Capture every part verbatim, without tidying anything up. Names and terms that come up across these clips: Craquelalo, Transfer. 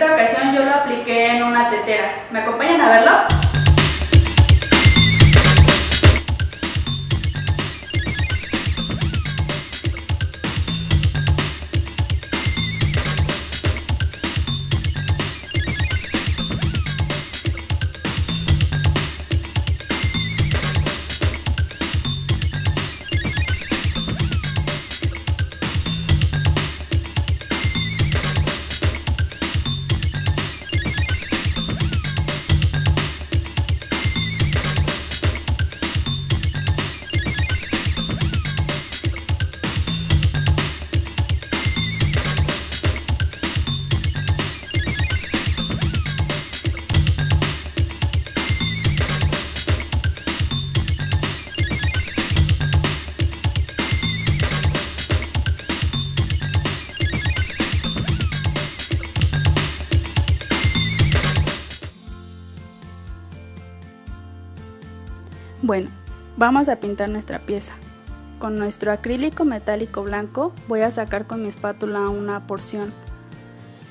esta ocasión yo lo apliqué en una tetera. ¿Me acompañan a verlo? Bueno, vamos a pintar nuestra pieza. Con nuestro acrílico metálico blanco voy a sacar con mi espátula una porción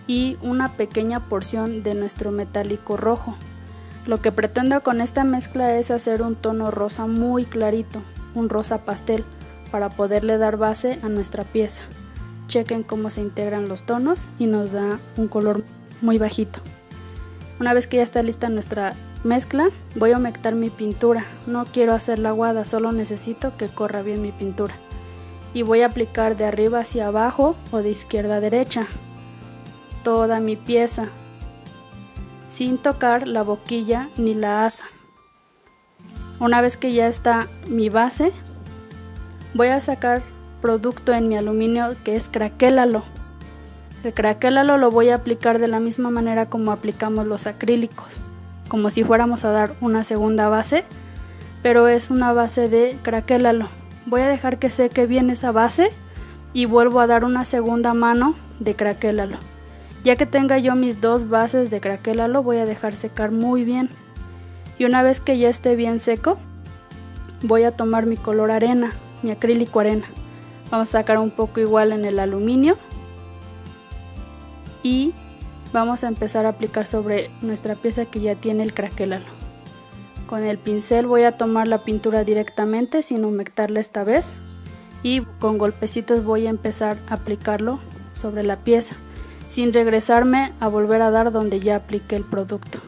y una pequeña porción de nuestro metálico rojo. Lo que pretendo con esta mezcla es hacer un tono rosa muy clarito, un rosa pastel, para poderle dar base a nuestra pieza. Chequen cómo se integran los tonos y nos da un color muy bajito. Una vez que ya está lista nuestra mezcla, voy a humectar mi pintura. No quiero hacerla aguada, solo necesito que corra bien mi pintura. Y voy a aplicar de arriba hacia abajo o de izquierda a derecha toda mi pieza, sin tocar la boquilla ni la asa. Una vez que ya está mi base, voy a sacar producto en mi aluminio que es craquelalo. El craquelalo lo voy a aplicar de la misma manera como aplicamos los acrílicos, como si fuéramos a dar una segunda base, pero es una base de craquelalo. Voy a dejar que seque bien esa base y vuelvo a dar una segunda mano de craquelalo. Ya que tenga yo mis dos bases de craquelalo, voy a dejar secar muy bien. Y una vez que ya esté bien seco, voy a tomar mi color arena, mi acrílico arena. Vamos a sacar un poco igual en el aluminio y vamos a empezar a aplicar sobre nuestra pieza que ya tiene el craquelalo. Con el pincel voy a tomar la pintura directamente sin humectarla esta vez y con golpecitos voy a empezar a aplicarlo sobre la pieza sin regresarme a volver a dar donde ya apliqué el producto,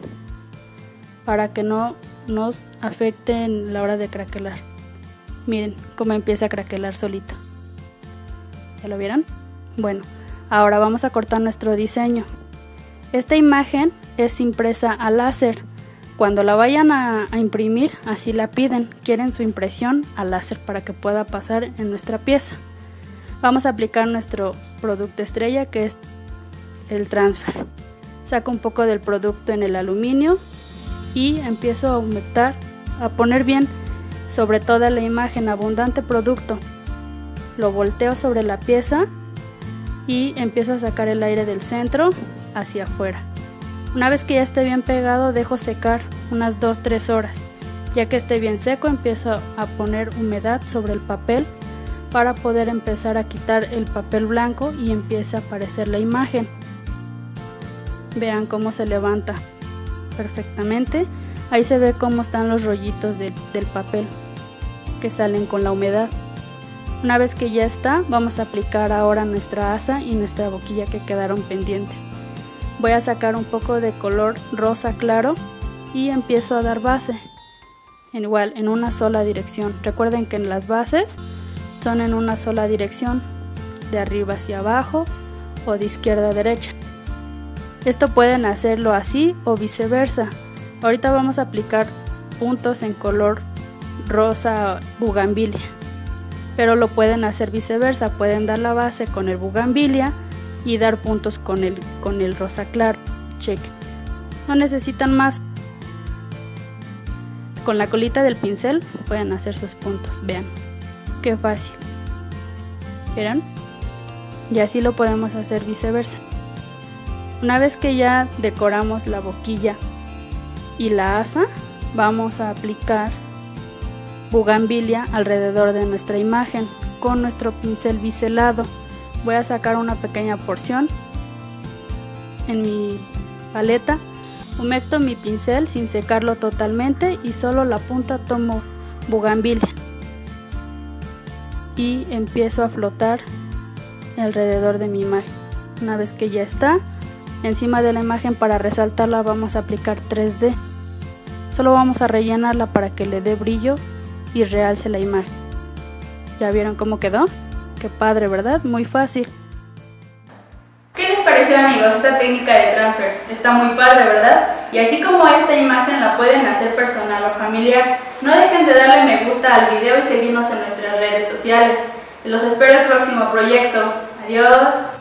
para que no nos afecte en la hora de craquelar. Miren cómo empieza a craquelar solito. ¿Ya lo vieron? Bueno, ahora vamos a cortar nuestro diseño. Esta imagen es impresa a láser. Cuando la vayan a, a imprimir, así la piden, quieren su impresión a láser para que pueda pasar en nuestra pieza. Vamos a aplicar nuestro producto estrella, que es el transfer. Saco un poco del producto en el aluminio y empiezo a humectar, a poner bien sobre toda la imagen abundante producto. Lo volteo sobre la pieza y empiezo a sacar el aire del centro hacia afuera. Una vez que ya esté bien pegado, dejo secar unas dos a tres horas. Ya que esté bien seco, empiezo a poner humedad sobre el papel para poder empezar a quitar el papel blanco y empieza a aparecer la imagen. Vean cómo se levanta perfectamente. Ahí se ve cómo están los rollitos de, del papel que salen con la humedad. Una vez que ya está, vamos a aplicar ahora nuestra asa y nuestra boquilla que quedaron pendientes. Voy a sacar un poco de color rosa claro y empiezo a dar base, igual en una sola dirección. Recuerden que las bases son en una sola dirección, de arriba hacia abajo o de izquierda a derecha. Esto pueden hacerlo así o viceversa. Ahorita vamos a aplicar puntos en color rosa bugambilia, pero lo pueden hacer viceversa, pueden dar la base con el bugambilia y dar puntos con el, con el rosa claro. Chequen, no necesitan más. Con la colita del pincel pueden hacer sus puntos. Vean qué fácil. ¿Vieron? Y así lo podemos hacer viceversa. Una vez que ya decoramos la boquilla y la asa, vamos a aplicar bugambilia alrededor de nuestra imagen con nuestro pincel biselado. Voy a sacar una pequeña porción en mi paleta, humecto mi pincel sin secarlo totalmente y solo la punta tomo bugambilia y empiezo a flotar alrededor de mi imagen. Una vez que ya está, encima de la imagen para resaltarla vamos a aplicar tres D. Solo vamos a rellenarla para que le dé brillo y realce la imagen. ¿Ya vieron cómo quedó? Qué padre, ¿verdad? Muy fácil. ¿Qué les pareció, amigos, esta técnica de transfer? Está muy padre, ¿verdad? Y así como esta imagen la pueden hacer personal o familiar. No dejen de darle me gusta al video y seguirnos en nuestras redes sociales. Los espero en el próximo proyecto. Adiós.